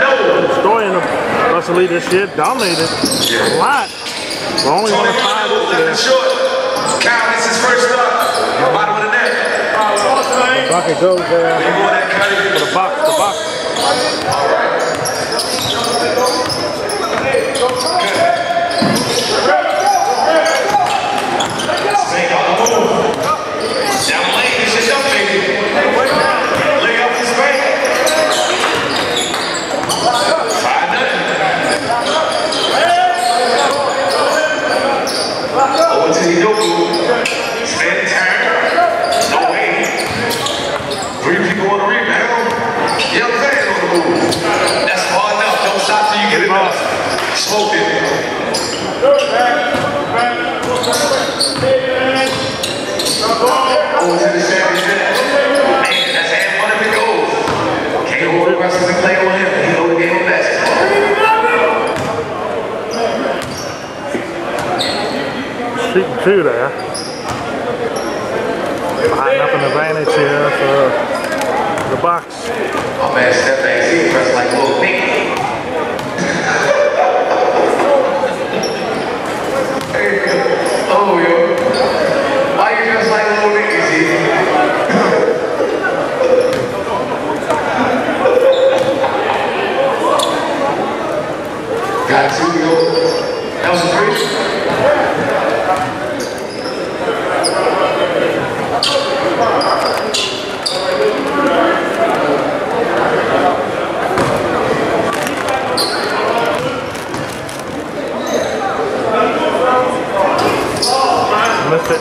destroying them. Russell Lee this year dominated a lot. We're only one of five this year. Kyle is his first up. Bottom of the net. The bucket goes there. For the box, the box. All right. Smoke it. Man, that's half one of the goals. Can't hold the wrestlers and play on him. He know the game best. Shooting two there. Behind up an advantage here for the box. Oh man, step back, see, press like little Nicky. That was crazy. Lift it.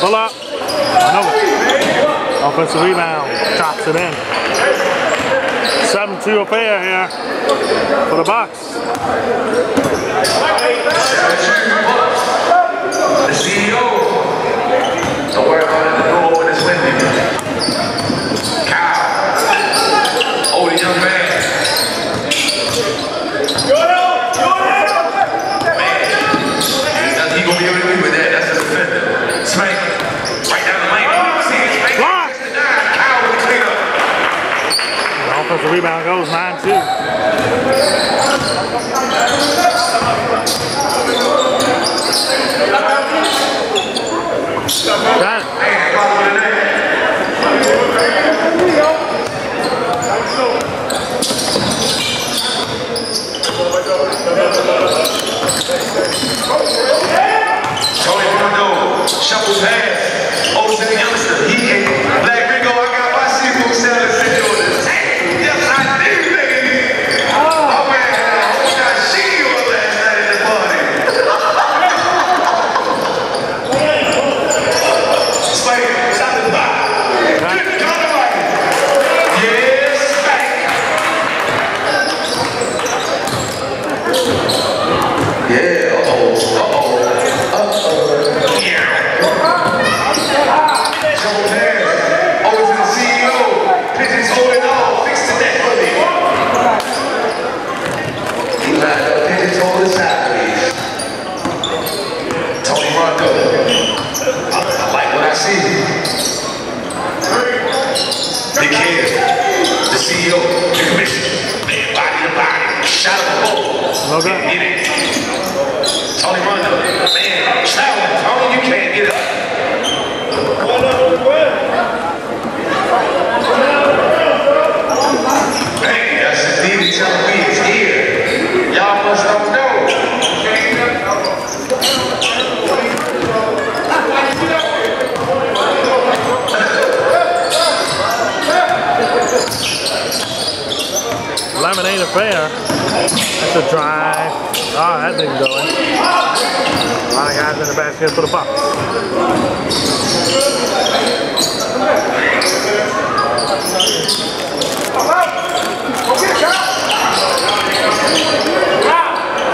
Pull up. Offensive rebound, chops it in. 7-2 a pair here for the box. The CEO. Don't worry about it. Go over this window. Kyle. Oh, the young man. Man, he's going to be able to do with that. That's a defender. Spank. The rebound goes 9-2. Tony Rondo shuffles hands over to the youngster. He can't let Rico. I got my sequel set. Fair. That's a drive. Oh, that didn't go in. A lot of guys in the basket for the box.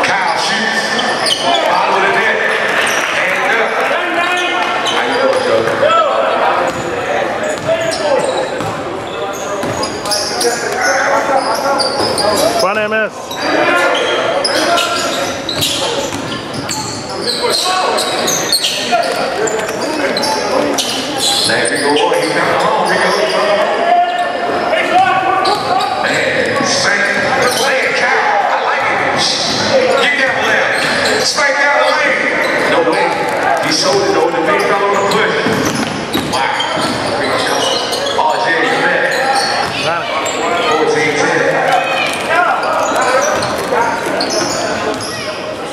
Kyle shoots. Bottom of the net. And how you doing, Joe? Front MS.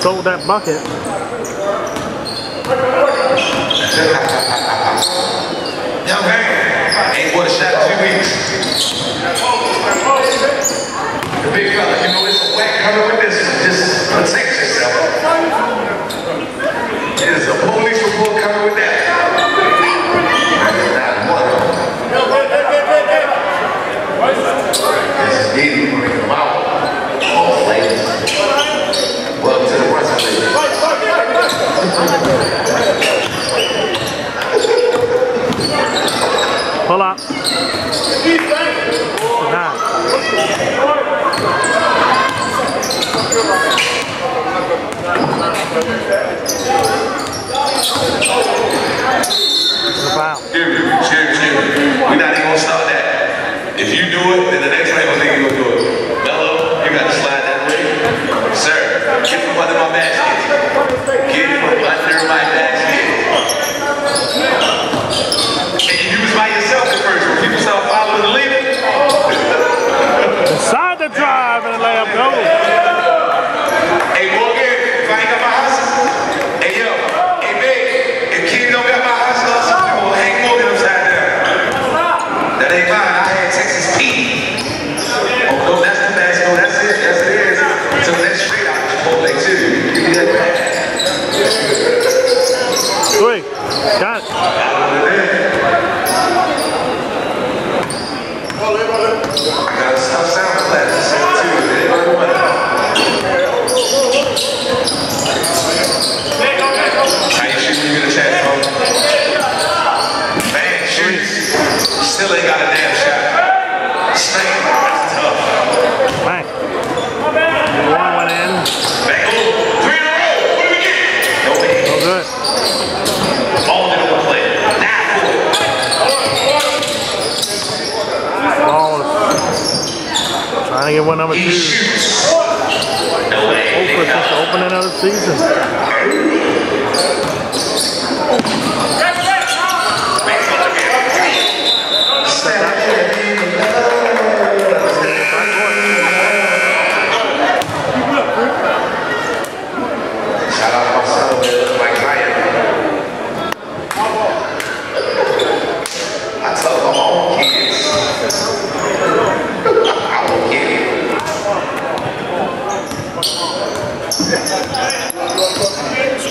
sold that bucket. Young man, ain't worth a shot in 2 weeks. The big fella, you know, it's a whack cover with this. Just protect yourself. It is a police report coming with that. Hold up. Wow. We're not even gonna stop that. If you do it, then the next time I think you're gonna do it. Bello, you gotta slide that way. Sir, get from under my basket. Get from under my basket. And you was by yourself at first. When people start following the leader. Decide to drive and lay up goals. Hey, Morgan, if I ain't got my house. Hey, yo. Hey, big. If Keith don't got my house, I'm gonna hang Morgan upside down. That ain't mine. I had Texas Pete. Oh, that's the best. Oh, that's it. That's it. So that's straight out of Chipotle, too. Give me that back. Three. Got it. I gotta stop sound class. How you shooting? You in the chat, bro? Man, shooting. Still ain't got a damn shot. Snake. That's tough. Right. One went in. Back. Oh, three in a row. What do we get? No way. No good. Ball didn't want to play. Now. Ball is trying to get one number two. No way. Hopefully just to open another season.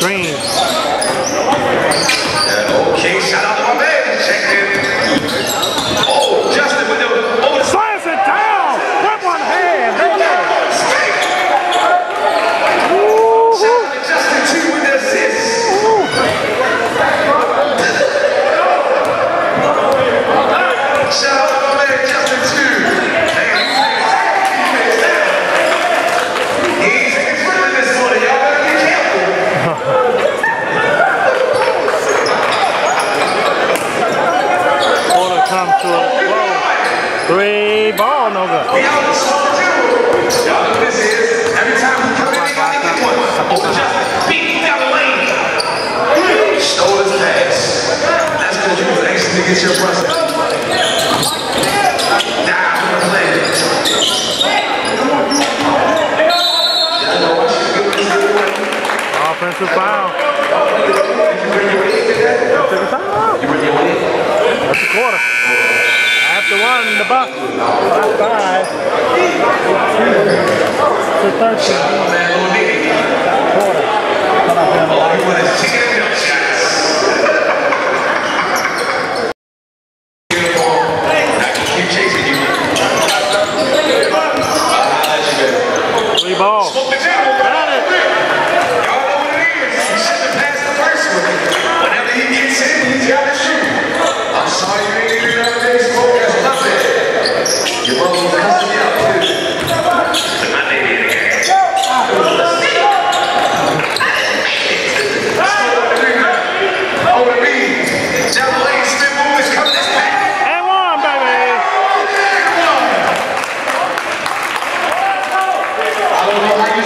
Green. Okay, shout out to my man. Check it. Oh, Justin with the slice it down with one hand. Shout out to Justin too with the assist. Shout out to my man Justin too. Three ball, no good. Y'all know this is every time we come in, they gotta get one. Oh, Justin, beat him down the lane. Stole his pass. That's because you was anxious to get your brother. Now I'm gonna play it. Y'all know what you do is get one. Offensive foul. You bring your weight in that? You bring your weight in? That's the quarter. After one, the buck. That's five. To 13. Quarter. All you want is chicken and milk shots. I can keep chasing you. Three balls. Got it. Y'all know what it is. He shouldn't pass the first one. Whenever he gets in, he's got to shoot. I'm sorry you ain't even got a baseball. Your mom was cussing me out too. I made it again. Over me. Double-A spin move is coming this back. And one, baby. I don't know how you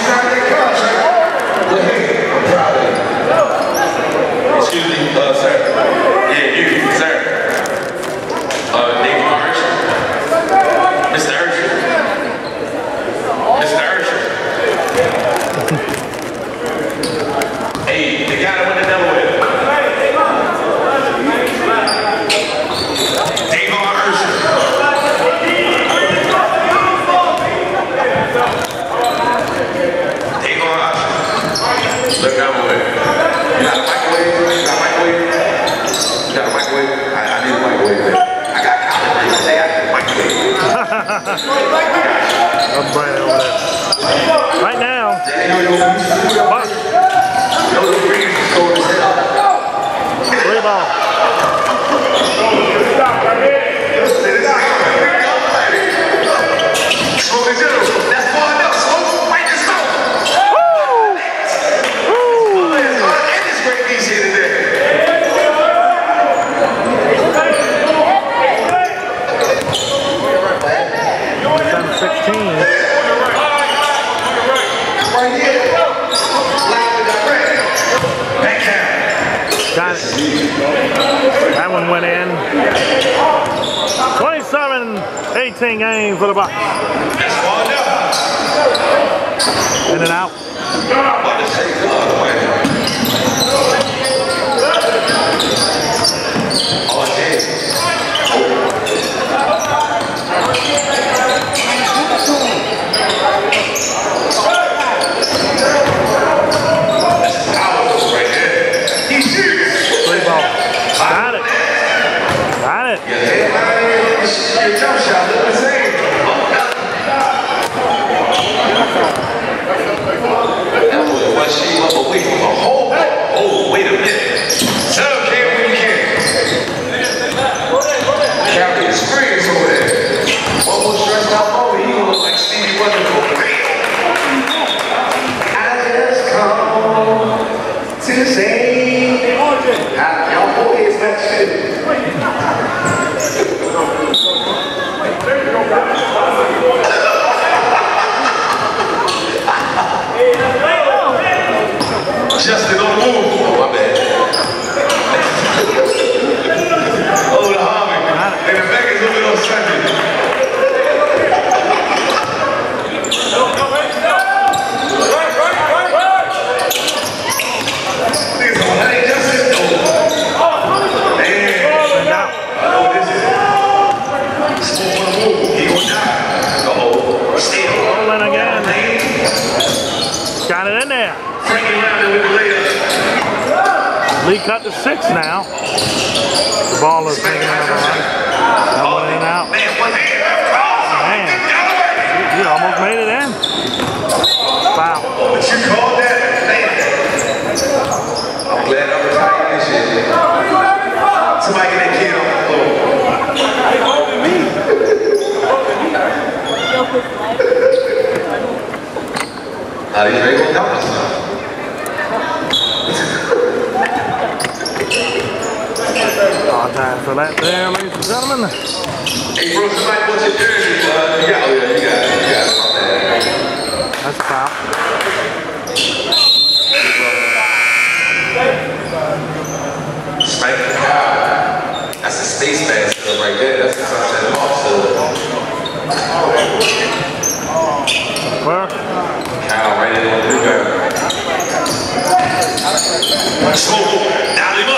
Got it. That one went in. 27-18 game for the Bucs. In and out. Cut to 6 now. The ball is taken out of the line. That one in and out. Man, you almost made it in. Wow. I'm glad I was talking this shit. Somebody get that kid on the floor. They holding me. How do you think we'll help us? Time for that there, ladies and gentlemen. Hey, bro, somebody wants your jersey, you got it. That's a foul. Spike the foul. That's a space man still right there. That's a sunset ball still. Where? Kyle right in on the river. Now leave up.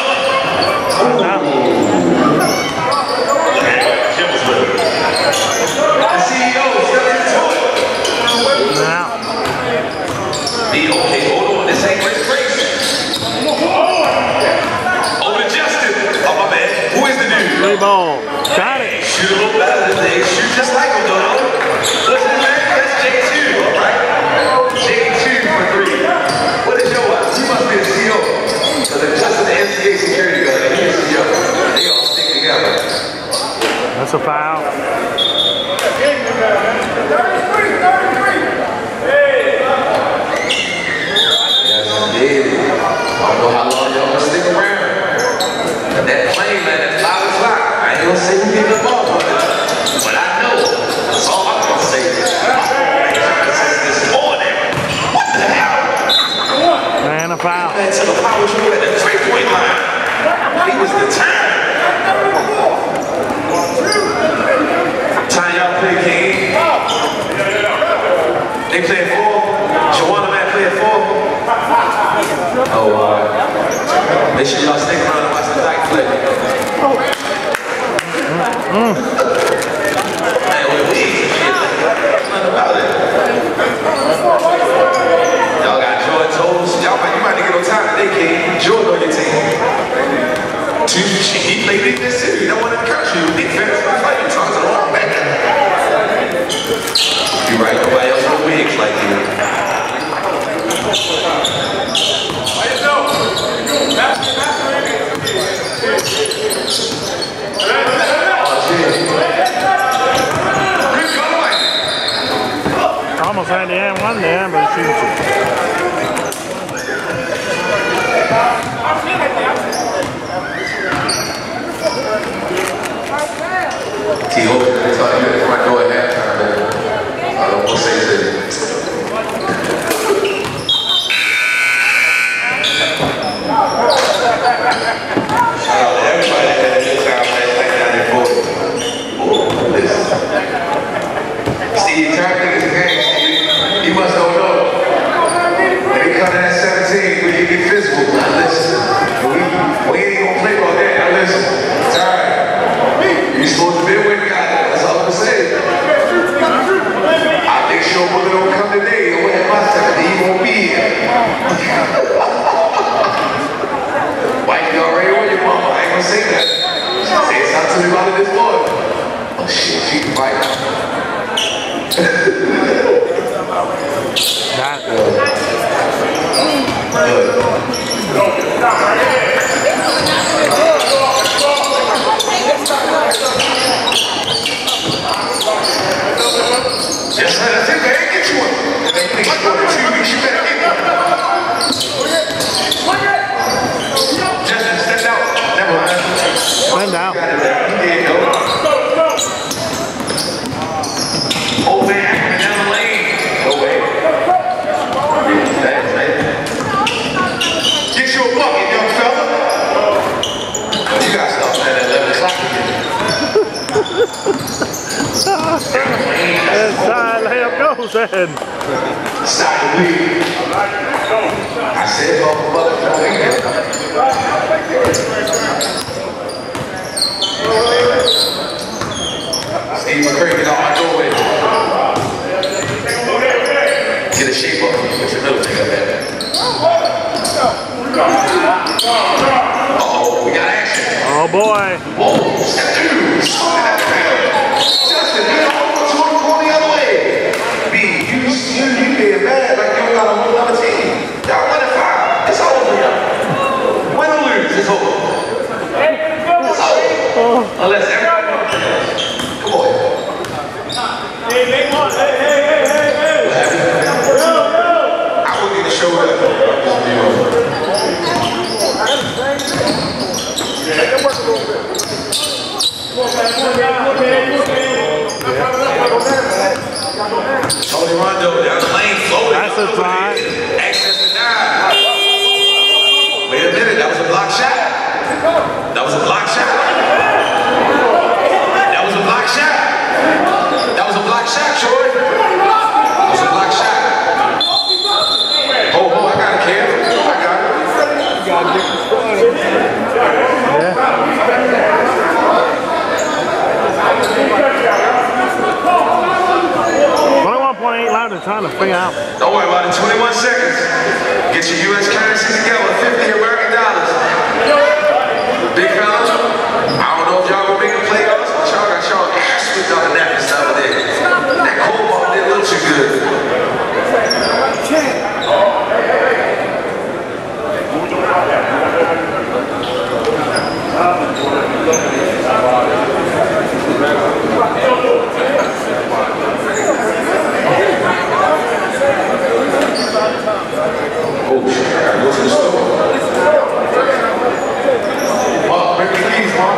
Ball. Got it. Shoot a little better than they shoot just like them, though. Listen, man, that's J2. All right. J2 for 3. What is your one? You must be a CO. Because if just the NCAA security guard, he's a CO. They all stick together. That's a foul. Yes, indeed. I don't know how long y'all gonna stick around. That plane, man, at 5 o'clock. I don't say we get the ball, but I know that's all I'm gonna say. This morning, what the hell? Man, a foul. And to the power you at the 3-point line. He was the time. Time y'all play a game. They play 4. Shawana man play 4. Oh, they should y'all stick around and watch the tight flip. Mm. Hey, nothing about it. Y'all got Jordan toes. You might get on time today, kid. Jordan on your team. He played in this city. No one in the country. Big fans not like you. Talking a lot back. You right. Nobody else no wigs like you. Almost had the end one there, but she was T-Hope, I tell you, if I go at halftime, I don't want to say this. 10,000. I said, motherfucker, Steve McCray is on my doorway. Get a shape up with your little nigga there. Oh, we got action. Oh, boy. Oh, step two. Justin, you don't want to go the other way. B, you being mad like you got a whole other team. Y'all win at 5. It's over, y'all. Win or lose, it's over. It's over. Unless everybody wins. Come on. Hey, make one. Hey. What happened? I wouldn't even show up. Tony Rondo down the lane, flowing. That's a block. Access denied. Wait a minute, that was a block shot. That was a block shot. That was a block shot. That was a block shot, Troy. That was a block shot. Oh, I got it, Cam. I got it. You gotta get this one. Trying to figure out. Don't worry about it. 21 seconds. Get your U.S. currency together. $50 American. Big fellas, I don't know if y'all gonna make the playoffs, but y'all got y'all ass whipped on the napkins out there. That cold ball didn't look too good. Oh, shit, I gotta go to the store. Mom, bring the keys, Mom.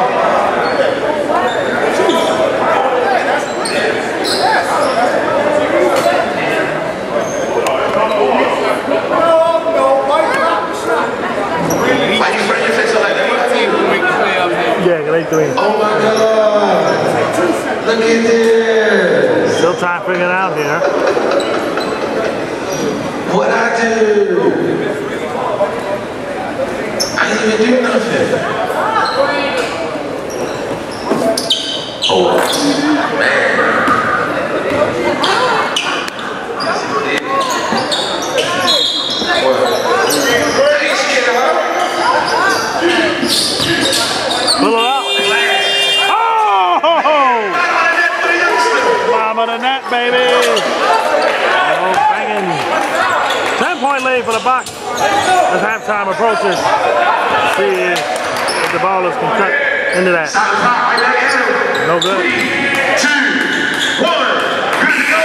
Why you bring your face up like that? What I mean when we play up here? Yeah, great doing. Oh my God. Look at this. Still trying to figure it out here. What I do? I didn't even do nothing. Oh, man. I ain't scared of her. Pull her out. Oh! Mama the net, baby. Oh. 10-point lead for the Bucs as halftime approaches. See if the ball is constructed into that. No good. 3, 2, 1. Good to go.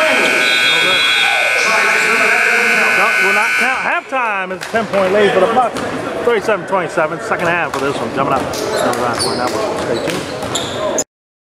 No good. That will not count. Halftime is a 10-point lead for the Bucs. 37-27. Second half for this one. Coming up. Stay tuned.